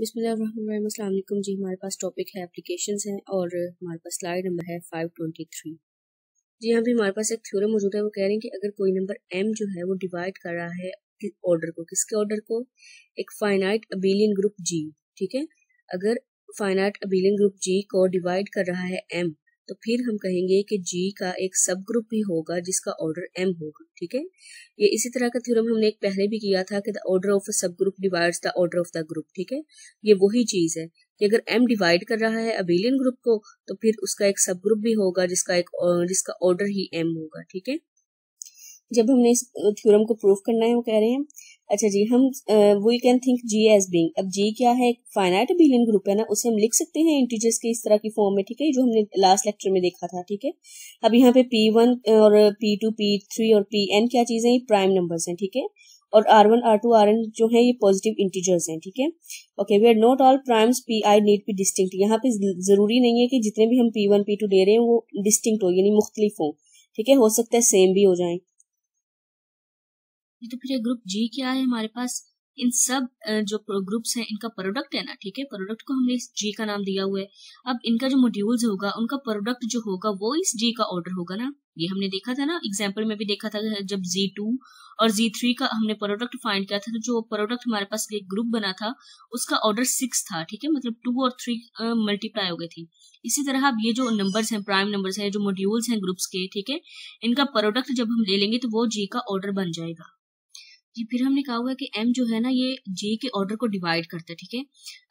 बिस्मिल्लाहिर्रहमानिर्रहीम। अस्सलाम वालेकुम जी। हमारे पास टॉपिक है एप्लीकेशंस हैं और हमारे पास स्लाइड नंबर है 523। जी यहाँ पे हमारे पास एक थ्योरम मौजूद है। वो कह रहे हैं कि अगर कोई नंबर m जो है वो डिवाइड कर रहा है ऑर्डर को, किसके ऑर्डर को, एक फाइनाइट अबेलियन ग्रुप G, ठीक है। अगर फाइनाइट अबेलियन ग्रुप G को डिवाइड कर रहा है m, तो फिर हम कहेंगे कि G का एक सब ग्रुप भी होगा जिसका ऑर्डर M होगा, ठीक है। ये इसी तरह का थ्योरम हमने एक पहले भी किया था कि the order of a subgroup divides the order of the group, ठीक है। ये वही चीज है कि अगर M डिवाइड कर रहा है अबेलियन ग्रुप को तो फिर उसका एक सब ग्रुप भी होगा जिसका ऑर्डर ही M होगा, ठीक है। जब हमने इस थ्योरम को प्रूव करना है, वो कह रहे हैं अच्छा जी हम we can think G as being. अब G क्या है, फाइनाइट अबेलियन ग्रुप है ना, उसे हम लिख सकते हैं इंटीजर्स के इस तरह की फॉर्म में, ठीक है, जो हमने लास्ट लेक्चर में देखा था, ठीक है। अब यहाँ पे P1 और P2 P3 और Pn क्या चीजें हैं, प्राइम नंबर्स हैं, ठीक है, और R1 R2 Rn जो है ये पॉजिटिव इंटीजर्स हैं, ठीक है। Okay we are not all primes P I need be distinct. यहाँ पे जरूरी नहीं है कि जितने भी हम P1 P2 दे रहे हैं वो डिस्टिंक्ट हो, यानी मुख्तलिफ हो, ठीक है, हो सकता है सेम भी हो जाए। तो फिर ये ग्रुप G क्या है, हमारे पास इन सब जो ग्रुप्स हैं इनका प्रोडक्ट है ना, ठीक है। प्रोडक्ट को हमने इस G का नाम दिया हुआ है। अब इनका जो मॉड्यूल्स होगा उनका प्रोडक्ट जो होगा वो इस G का ऑर्डर होगा ना। ये हमने देखा था ना, एग्जांपल में भी देखा था जब G2 और G3 का हमने प्रोडक्ट फाइंड किया था, तो जो प्रोडक्ट हमारे पास एक ग्रुप बना था उसका ऑर्डर 6 था, ठीक है, मतलब 2 और 3 मल्टीप्लाई हो गए थे। इसी तरह अब ये जो नंबर्स हैं, प्राइम नंबर्स हैं, जो मॉड्यूल्स हैं ग्रुप्स के, ठीक है, इनका प्रोडक्ट जब हम ले लेंगे तो वो G का ऑर्डर बन जाएगा। जी फिर हमने कहा हुआ है कि M जो है ना ये G के ऑर्डर को डिवाइड करता है, ठीक है।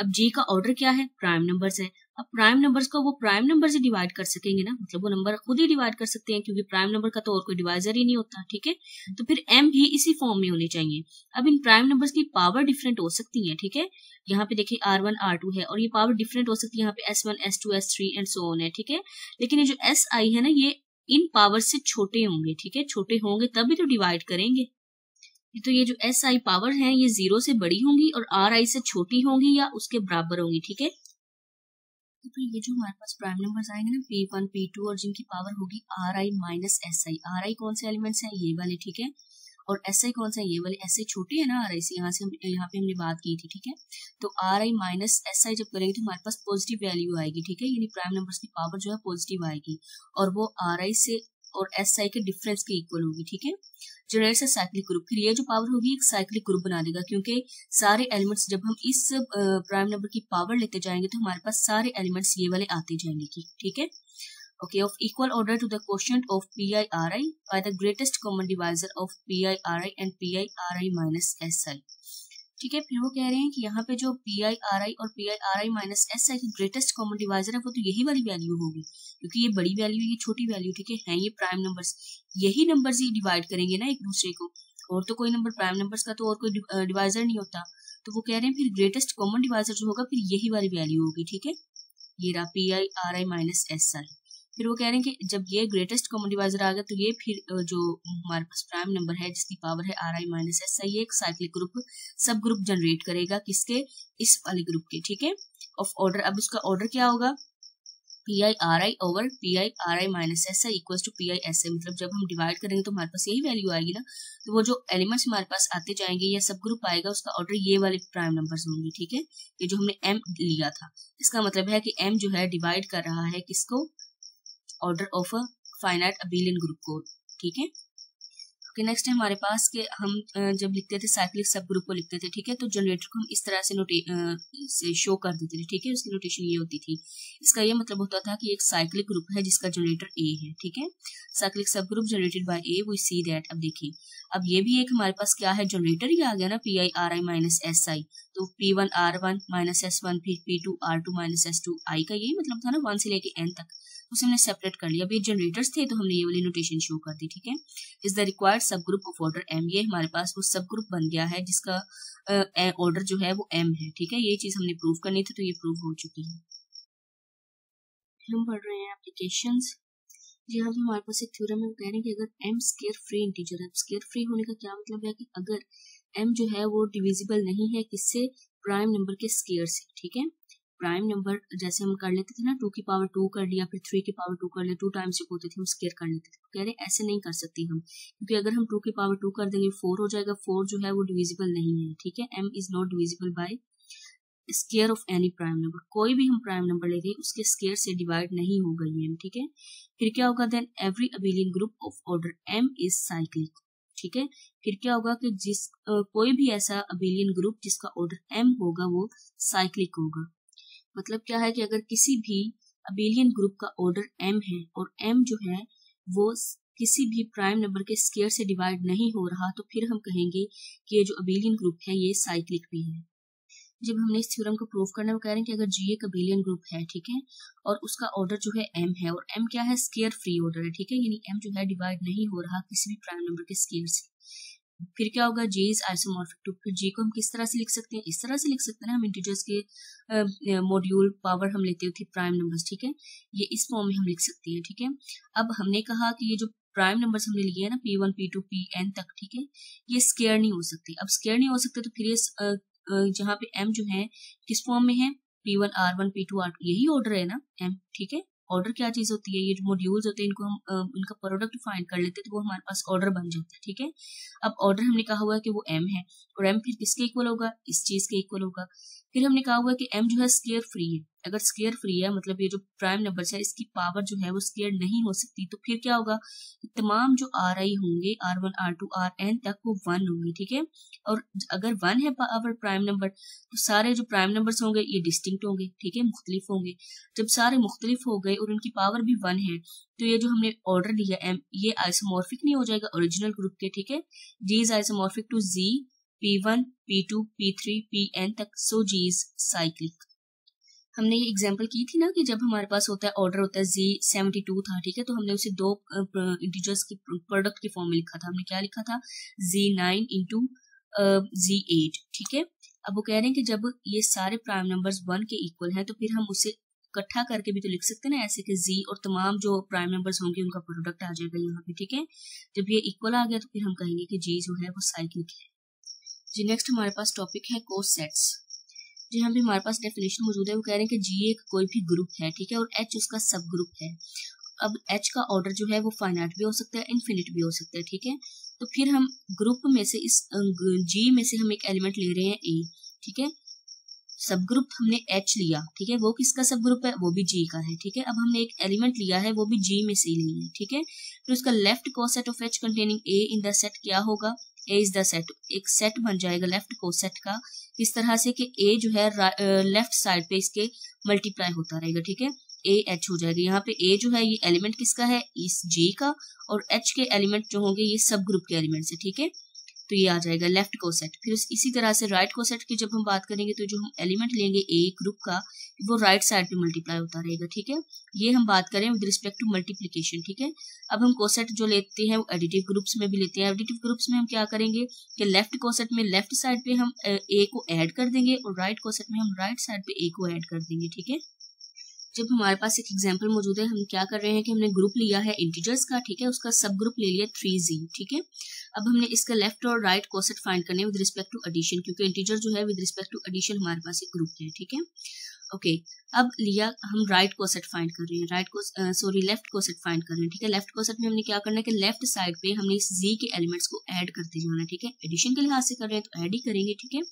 अब G का ऑर्डर क्या है, प्राइम नंबर्स है। अब प्राइम नंबर्स को वो प्राइम नंबर से डिवाइड कर सकेंगे ना, मतलब वो नंबर खुद ही डिवाइड कर सकते हैं क्योंकि प्राइम नंबर का तो और कोई डिवाइजर ही नहीं होता, ठीक है। तो फिर M भी इसी फॉर्म में होनी चाहिए। अब इन प्राइम नंबर्स की पावर डिफरेंट हो सकती है, ठीक है। यहाँ पे देखिए R1 R2 है और ये पावर डिफरेंट हो सकती है, यहाँ पे S1 S2 S3 and so on है, ठीक है। लेकिन ये जो Si है ना ये इन पावर से छोटे होंगे, ठीक है, छोटे होंगे तभी तो डिवाइड करेंगे। तो ये जो Si पावर है ये 0 से बड़ी होंगी और Ri से छोटी होंगी या उसके बराबर होंगी, ठीक है। तो ये जो हमारे पास प्राइम नंबर्स आएंगे ना P1 P2 और जिनकी पावर होगी Ri माइनस Si। Ri कौन से एलिमेंट्स हैं, ये वाले, ठीक है, और Si कौन से हैं, ये वाले। Si छोटे है ना Ri से, यहाँ पे हमने बात की थी, ठीक है। तो Ri माइनस Si जब करेंगे तो हमारे पास पॉजिटिव वैल्यू आएगी, ठीक है, यानी प्राइम नंबर्स की पावर जो है पॉजिटिव आएगी और वो Ri से और Si के डिफरेंस के इक्वल होगी, ठीक है। जनरेट्स साइक्लिक ग्रुप, फिर ये जो पावर होगी एक साइक्लिक ग्रुप बना देगा क्योंकि सारे एलिमेंट्स जब हम इस प्राइम नंबर की पावर लेते जाएंगे तो हमारे पास सारे एलिमेंट्स ये वाले आते जाएंगे, ठीक है। Okay of equal order to the quotient of Pi Ri by the greatest common divisor of Pi Ri and Pi Ri minus Si, ठीक है। फिर वो कह रहे हैं कि यहाँ पे जो Pi Ri और Pi Ri माइनस Si की ग्रेटेस्ट कॉमन डिवाइजर है वो तो यही वाली वैल्यू होगी क्योंकि ये बड़ी वैल्यू है, ये छोटी वैल्यू, ठीक है, ये प्राइम नंबर्स, यही नंबर्स ही डिवाइड करेंगे ना एक दूसरे को, और तो कोई नंबर, प्राइम नंबर्स का तो और कोई डिवाइजर नहीं होता। तो वो कह रहे हैं फिर ग्रेटेस्ट कॉमन डिवाइजर जो होगा फिर यही वाली वैल्यू होगी, ठीक है, ये रहा Pi Ri माइनस Si। फिर वो कह रहे हैं कि जब ये ग्रेटेस्ट कॉमन डिवाइजर आ गया तो ये फिर जो हमारे पास प्राइम नंबर है जिसकी पावर है Ri माइनस Si एक साइक्लिक ग्रुप सब ग्रुप जनरेट करेगा, किसके, इस वाले ग्रुप के, ठीक है, ऑफ ऑर्डर। अब इसका ऑर्डर क्या होगा, Pi Ri over Pi Ri minus Si equals to Pi Si, मतलब जब हम डिवाइड करेंगे तो हमारे पास यही वैल्यू आएगी ना, तो वो जो एलिमेंट्स हमारे पास आते जाएंगे या सब ग्रुप आएगा उसका ऑर्डर ये वाले प्राइम नंबर्स होंगे, ठीक है। ये जो हमने M लिया था इसका मतलब है कि M जो है डिवाइड कर रहा है किसको, order of a finite abelian group को, ठीक है। ओके नेक्स्ट है हमारे पास के हम जब लिखते थे साइक्लिक सब ग्रुप को लिखते थे, ठीक है, तो जनरेटर को हम इस तरह से शो कर देते थे, ठीक है, उसकी नोटेशन ये होती थी। इसका ये मतलब होता था कि एक साइक्लिक ग्रुप है जिसका जनरेटर A है, ठीक है, साइक्लिक सब group generated by A we see that. अब देखिए अब ये भी एक हमारे पास क्या है, जनरेटर ही आ गया ना Pi Ri माइनस Si, तो P1 R1 माइनस S1 फिर P2 R2 minus S2 I का यही मतलब था ना 1 से लेके N तक, उसे हमने सेपरेट कर लिया। अब ये जनरेटर्स थे तो हमने ये वाली नोटेशन शो कर दी, ठीक है। इज द रिक्वायर्ड सब ग्रुप ऑफ ऑर्डर M, ये हमारे पास वो सब ग्रुप बन गया है जिसका ऑर्डर जो है वो M है, ठीक है। ये चीज हमने प्रूव करनी थी तो ये प्रूव हो चुकी है। हम पढ़ रहे हैं एप्लीकेशंस। यहाँ पे हमारे पास एक थ्योरम है, कह रहे हैं कि अगर M स्केयर फ्री इंटीजर है, स्केयर फ्री होने का क्या मतलब है कि अगर M जो है वो डिविजिबल नहीं है किससे, प्राइम नंबर के स्केयर से, ठीक है। प्राइम नंबर जैसे हम कर लेते थे ना 2 की पावर 2 कर लिया, फिर 3 की पावर 2 कर लिया, 2 टाइम्स जब होते थे हम स्केयर कर लेते थे। कह रहे ऐसे नहीं कर सकते हम क्योंकि अगर हम 2 की पावर 2 कर देंगे 4 हो जाएगा, 4 जो है वो डिविजिबल नहीं है, ठीक है, M is not divisible by square of any prime number, कोई भी हम प्राइम नंबर ले रहे उसके स्केयर से डिवाइड नहीं हो गई m, ठीक है। फिर क्या होगा, then every abelian group of order m is cyclic, ठीक है। फिर क्या होगा कि जिस कोई भी ऐसा अबेलियन ग्रुप जिसका ऑर्डर m होगा वो साइक्लिक होगा। मतलब क्या है कि अगर किसी भी अबेलियन ग्रुप का ऑर्डर m है और m जो है वो किसी भी प्राइम नंबर के स्केयर से डिवाइड नहीं हो रहा, तो फिर हम कहेंगे कि ये जो अबेलियन ग्रुप है ये साइक्लिक भी है। जब हमने इस थ्योरम को प्रूव करने में कह रहे हैं कि अगर जी एक अबेलियन ग्रुप है, ठीक है, और उसका ऑर्डर जो है m है और m क्या है, स्केयर फ्री ऑर्डर है, ठीक है, यानी m जो है डिवाइड नहीं हो रहा किसी भी प्राइम नंबर के स्केयर से। फिर क्या होगा, जी इज आइसोमॉर्फिक टू, फिर जी को हम किस तरह से लिख सकते हैं, इस तरह से लिख सकते हैं, हम इंटीजर्स के मॉड्यूल पावर हम लेते होते प्राइम नंबर्स, ठीक है, ये इस फॉर्म में हम लिख सकते हैं, ठीक है। अब हमने कहा कि ये जो प्राइम नंबर्स हमने लिए हैं ना p1 p2 pn तक, ठीक है, ये स्केयर नहीं हो सकते। अब स्केयर नहीं हो सकते तो फिर ये जहाँ पे m जो है किस फॉर्म में है, p1 r1 p2 r2, यही ऑर्डर है ना m, ठीक है। ऑर्डर क्या चीज होती है, ये जो मॉड्यूल्स होते हैं इनको हम इनका प्रोडक्ट फाइंड कर लेते हैं तो वो हमारे पास ऑर्डर बन जाता है, ठीक है। अब ऑर्डर हमने कहा हुआ है कि वो m है और m फिर किसके इक्वल होगा, इस चीज के इक्वल होगा। फिर हमने कहा हुआ है कि m जो है स्केयर फ्री है, अगर स्केयर फ्री है मतलब ये जो प्राइम नंबर्स है इसकी पावर जो है वो स्केयर नहीं हो सकती, तो फिर क्या होगा, तमाम जो आर आई होंगे r1 r2 rn तक वो 1 होंगे, ठीक है। और अगर 1 है पावर प्राइम नंबर तो सारे जो प्राइम नंबर्स होंगे ये डिस्टिंक्ट होंगे, ठीक है, मुख्तलिफ होंगे। जब सारे मुख्तलिफ हो गए और उनकी पावर भी 1 है तो ये जो हमने ऑर्डर लिया m ये आइसोमॉर्फिक नहीं हो जाएगा ओरिजिनल ग्रुप के, ठीक है। G is isomorphic to G p1 p2 p3 pn तक, सो जी इज साइक्लिक। हमने ये एग्जाम्पल की थी ना कि जब हमारे पास होता है ऑर्डर होता है जी 72 था, ठीक है, तो हमने उसे दो इंटीजर्स के प्रोडक्ट के फॉर्म में लिखा था। हमने क्या लिखा था, z9 इंटू z8, ठीक है। अब वो कह रहे हैं कि जब ये सारे प्राइम नंबर्स 1 के इक्वल हैं तो फिर हम उसे इकट्ठा करके भी तो लिख सकते हैं ना ऐसे कि जी और तमाम जो प्राइम नंबर्स होंगे उनका प्रोडक्ट आ जाएगा यहाँ पे, ठीक है। जब ये इक्वल आ गया तो फिर हम कहेंगे कि जी जो है वो साइक्लिक है। जी नेक्स्ट हमारे पास टॉपिक है कोसेट्स। जी हम भी हमारे पास डेफिनेशन मौजूद है, वो कह रहे हैं कि जी एक कोई भी ग्रुप है, ठीक है, और एच उसका सब ग्रुप है। अब एच का ऑर्डर जो है वो फाइनाइट भी हो सकता है, इनफिनिट भी हो सकता है, ठीक है। तो फिर हम ग्रुप में से इस जी में से हम एक एलिमेंट ले रहे हैं ए, ठीक है, सब ग्रुप हमने एच लिया, ठीक है, वो किसका सब ग्रुप है, वो भी जी का है, ठीक है। अब हमने एक एलिमेंट लिया है वो भी जी में से ही लिया है, ठीक है। फिर उसका left coset of H containing A in the set क्या होगा, ए इज द सेट, एक सेट बन जाएगा लेफ्ट कोसेट का इस तरह से कि ए जो है लेफ्ट साइड पे इसके मल्टीप्लाई होता रहेगा, ठीक है, ए एच हो जाएगा। यहाँ पे ए जो है ये एलिमेंट किसका है, इस जी का, और एच के एलिमेंट जो होंगे ये सब ग्रुप के एलिमेंट्स है, ठीक है, तो ये आ जाएगा लेफ्ट कोसेट। फिर इसी तरह से राइट कोसेट की जब हम बात करेंगे तो जो हम एलिमेंट लेंगे ए ग्रुप का वो राइट साइड पे मल्टीप्लाई होता रहेगा, ठीक है। ये हम बात करें विद रिस्पेक्ट टू मल्टीप्लीकेशन, ठीक है। अब हम कोसेट जो लेते हैं वो एडिटिव ग्रुप्स में भी लेते हैं। एडिटिव ग्रुप्स में हम क्या करेंगे कि लेफ्ट कोसेट में लेफ्ट साइड पे हम ए को एड कर देंगे और राइट कोसेट में हम राइट साइड पे ए को एड कर देंगे, ठीक है। जब हमारे पास एक एग्जाम्पल मौजूद है, हम क्या कर रहे हैं कि हमने ग्रुप लिया है इंटीजर्स का, ठीक है, उसका सब ग्रुप ले लिया 3z, ठीक है। अब हमने इसका लेफ्ट और राइट कोसेट फाइंड करने विद रिस्पेक्ट टू एडिशन, क्योंकि इंटीजर जो है विद रिस्पेक्ट टू एडिशन हमारे पास एक ग्रुप है, ठीक है, ओके। अब लिया हम राइट कोसेट फाइंड कर रहे हैं, लेफ्ट कोसेट फाइंड कर रहे हैं, ठीक है। लेफ्ट कोसेट में हमने क्या करना है कि लेफ्ट साइड पे हमने इस जी के एलिमेंट्स को ऐड करते जाना, ठीक है, एडिशन के लिहाज से कर रहे हैं तो ऐड ही करेंगे, ठीक है।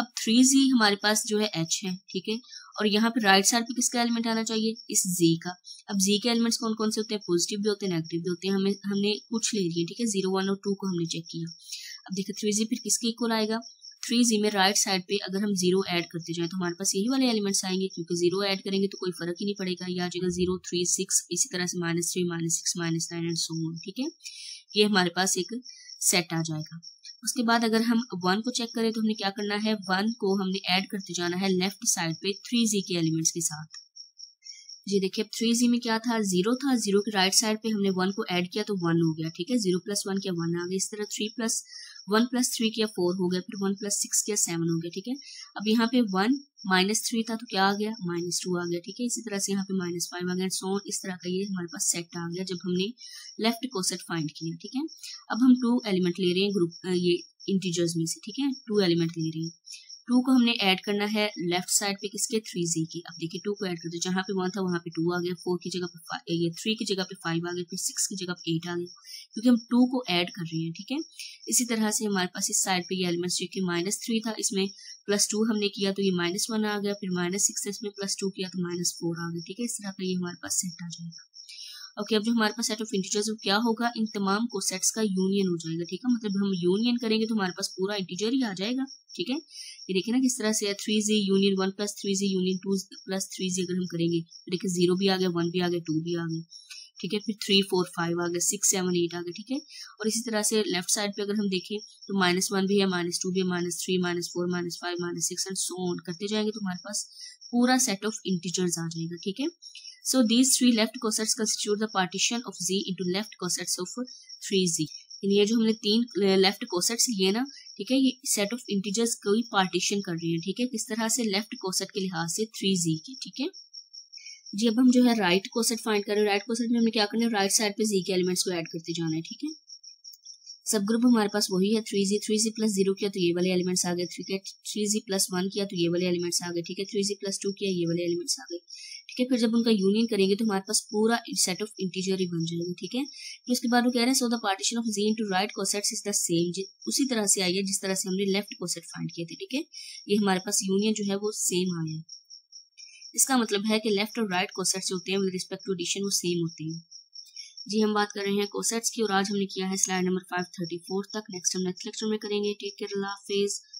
अब 3z हमारे पास जो है h है, ठीक है, और यहाँ पे राइट साइड पे किसका एलिमेंट आना चाहिए, इस z का। अब z के एलिमेंट्स कौन कौन से होते हैं, पॉजिटिव भी होते हैं नेगेटिव भी होते हैं, हमने कुछ ले लिए, ठीक है, 0 1 और 2 को हमने चेक किया। अब देखिए 3z फिर किसके इक्वल आएगा, 3z में राइट साइड पे अगर हम 0 ऐड करते जाए तो हमारे पास यही वाले एलिमेंट्स आएंगे, क्योंकि 0 ऐड करेंगे तो कोई फर्क ही नहीं पड़ेगा, ये आ जाएगा 0 3 6, इसी तरह से -3 -6 -9 एंड सो ऑन, ठीक है, ये हमारे पास एक सेट आ जाएगा। उसके बाद अगर हम 1 को चेक करें तो हमने क्या करना है, 1 को हमने ऐड करते जाना है लेफ्ट साइड पे 3z के एलिमेंट्स के साथ। जी देखिए 3z में क्या था, 0 था, 0 के राइट साइड पे हमने 1 को ऐड किया तो 1 हो गया, ठीक है, 0 + 1 किया 1 आ गया, इस तरह 3 + 1 + 3 किया 4 हो गया, फिर 1 + 6 किया 7 हो गया, ठीक है। अब यहाँ पे 1 - 3 था तो क्या आ गया, -2 आ गया, ठीक है, इसी तरह से यहाँ पे -5 आ गया, सो इस तरह का ये हमारे पास सेट आ गया जब हमने लेफ्ट कोसेट फाइंड किया, ठीक है। अब हम 2 एलिमेंट ले रहे हैं ग्रुप ये इंटीजर्स में से, ठीक है, 2 एलिमेंट ले रहे हैं, 2 को हमने ऐड करना है लेफ्ट साइड पे किसके, 3z के। अब देखिए 2 को ऐड करते जहाँ पे 1 था वहाँ पे 2 आ गया, 4 की जगह पे ये 3 की जगह पे 5 आ गया, फिर 6 की जगह पे 8 आ गया, क्योंकि हम 2 को ऐड कर रहे हैं, ठीक है। इसी तरह से हमारे पास इस साइड पे ये एलिमेंट्स जो कि -3 था इसमें प्लस टू हमने किया तो ये माइनस वन आ गया, फिर माइनस सिक्स इसमें प्लस टू किया तो माइनस फोर आ गया। ठीक है, इस तरह का ये हमारे पास सेट आ जाएगा। ओके, अब जो हमारे पास सेट ऑफ इंटीजर्स वो क्या होगा, इन तमाम कोसेट्स का यूनियन हो जाएगा। ठीक है, मतलब हम यूनियन करेंगे तो हमारे पास पूरा इंटीजर ही आ जाएगा। ठीक है, ये देखिए ना किस तरह से है, 3z union 1 plus 3z union 2 plus 3z अगर हम करेंगे तो देखिए 0 भी आ गया, 1 भी आ गया, 2 भी आ गया। ठीक है, फिर 3 4 5 आ गया, 6 7 8 आ गया। ठीक है, और इसी तरह से लेफ्ट साइड पे अगर हम देखें तो -1 भी है, -2 भी है, -3 -4 -5 -6 एंड सो ऑन करते जाएंगे तो हमारे पास पूरा सेट ऑफ इंटीजर्स आ जाएगा। ठीक है, so these three left cosets constitute the partition of z into left cosets of 3z। ये जो हमने तीन लेफ्ट कोसेट्स लिए ना, ठीक है, ये सेट ऑफ इंटीजर्स को ही पार्टीशन कर रहे हैं। ठीक है, किस तरह से, लेफ्ट कोसेट के लिहाज से 3z की। ठीक है जी, अब हम जो है राइट कोसेट फाइंड कर रहे हैं। राइट कोसेट में हमने क्या करना है, राइट साइड पे z के एलिमेंट्स को ऐड करते जाना है। ठीक है, सब ग्रुप हमारे पास वही है, 3z प्लस 0 किया तो ये वाले एलिमेंट्स आ गए, 3z प्लस 1 किया तो ये वाले एलिमेंट्स आ गए। ठीक है, 3z प्लस 2 किया ये वाले एलिमेंट्स आ गए। ठीक है, फिर जब उनका यूनियन करेंगे तो हमारे पास पूरा सेट ऑफ इंटीजर ही बन जाएगा। ठीक है, फिर उसके बाद वो कह रहे हैं so the partition of z into right cosets is the same, उसी तरह से आई है जिस तरह से हमने लेफ्ट कोसेट फाइंड किए थे। ठीक है, ये हमारे पास यूनियन जो है वो सेम आया। इसका मतलब है कि लेफ्ट और राइट कोसेट्स होते हैं विद रिस्पेक्ट टू एडिशन वो सेम होते हैं। जी, हम बात कर रहे हैं कोसेट्स की और आज हमने किया है स्लाइड नंबर 534 तक। नेक्स्ट हम नेक्स्ट लेक्चर में करेंगे। टेक केयर, अल्लाह हाफिज़।